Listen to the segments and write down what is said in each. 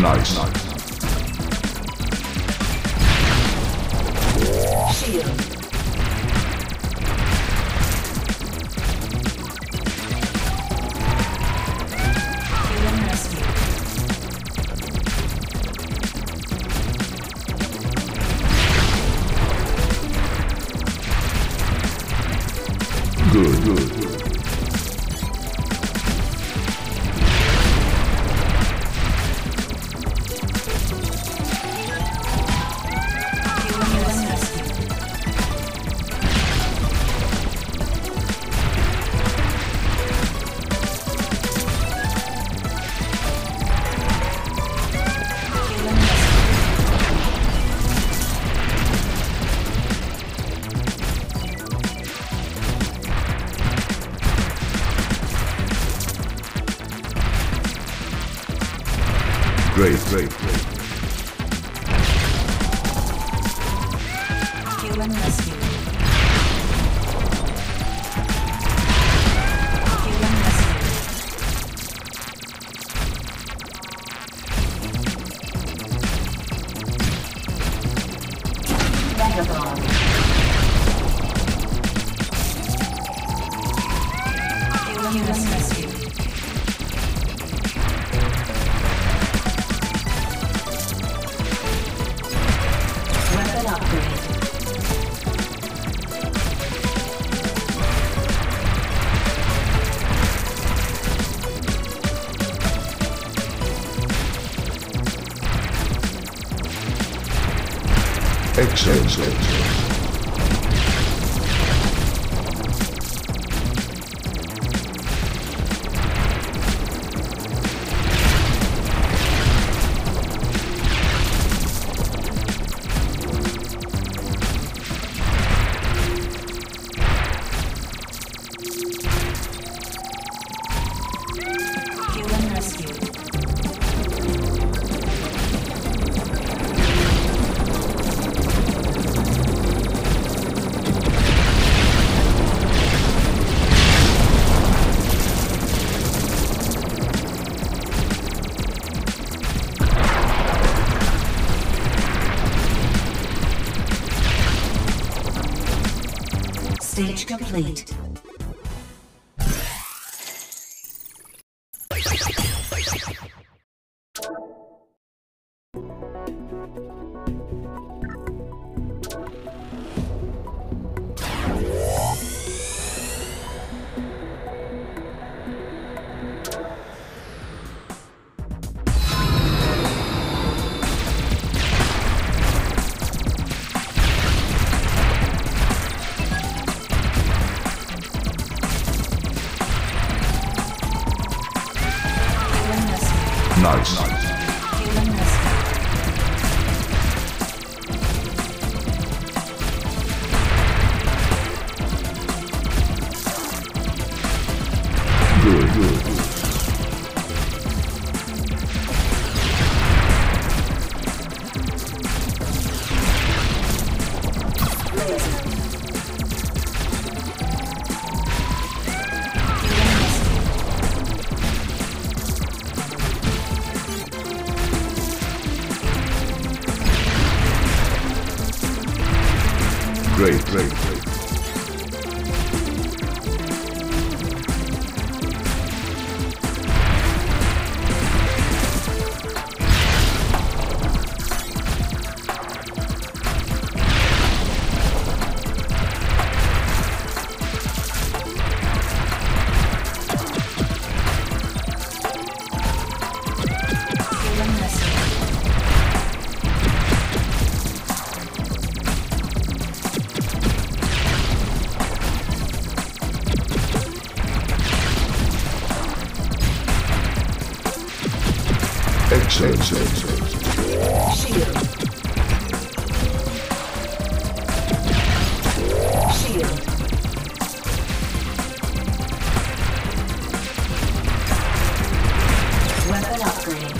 Nice. Shield. Great. Kill and rescue. Kill and rescue. Vagabond. Kill and rescue. Excellent. Stage complete. Nice. Good. Great. Shield. Weapon upgrade.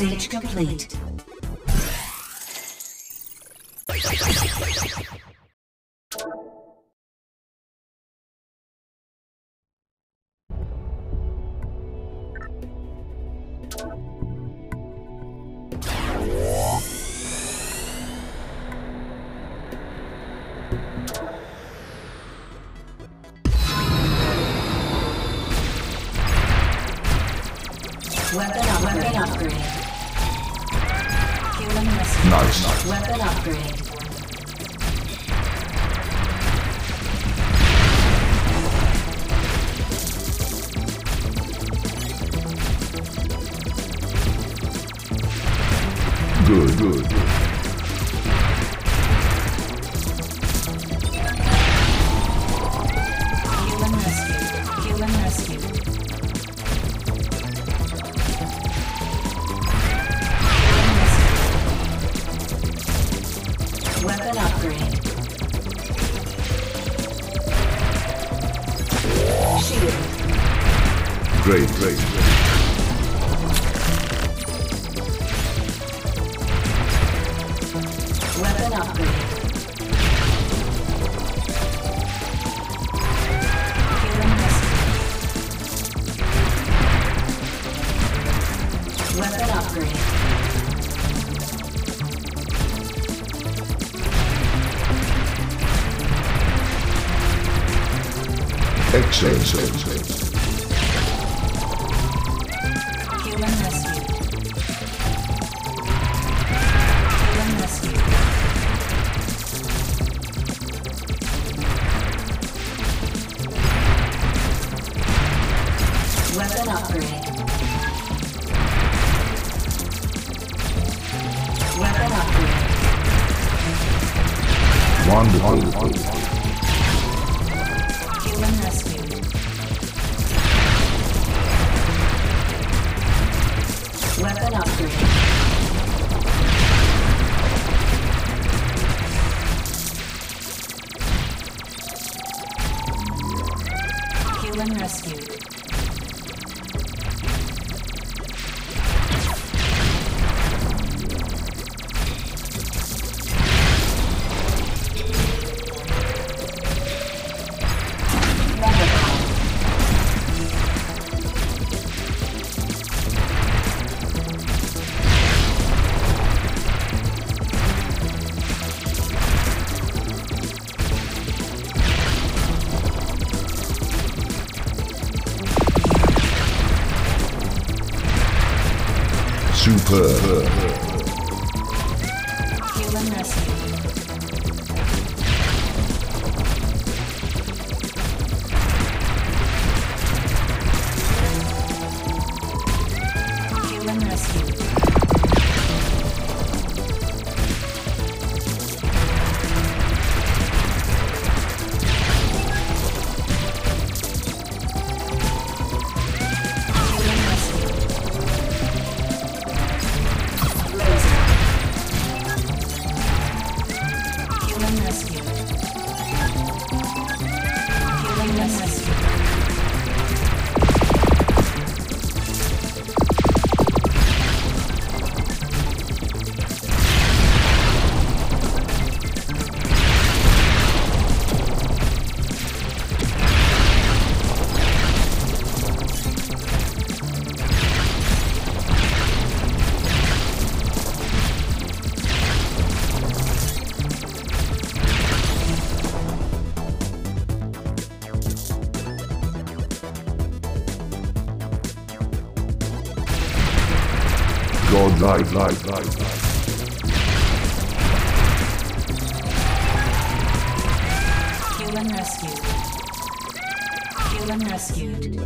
Stage complete. Human rescue. Human rescue. Light. Human rescued. Human rescued.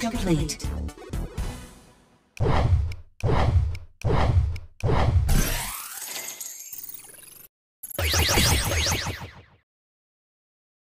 Complete.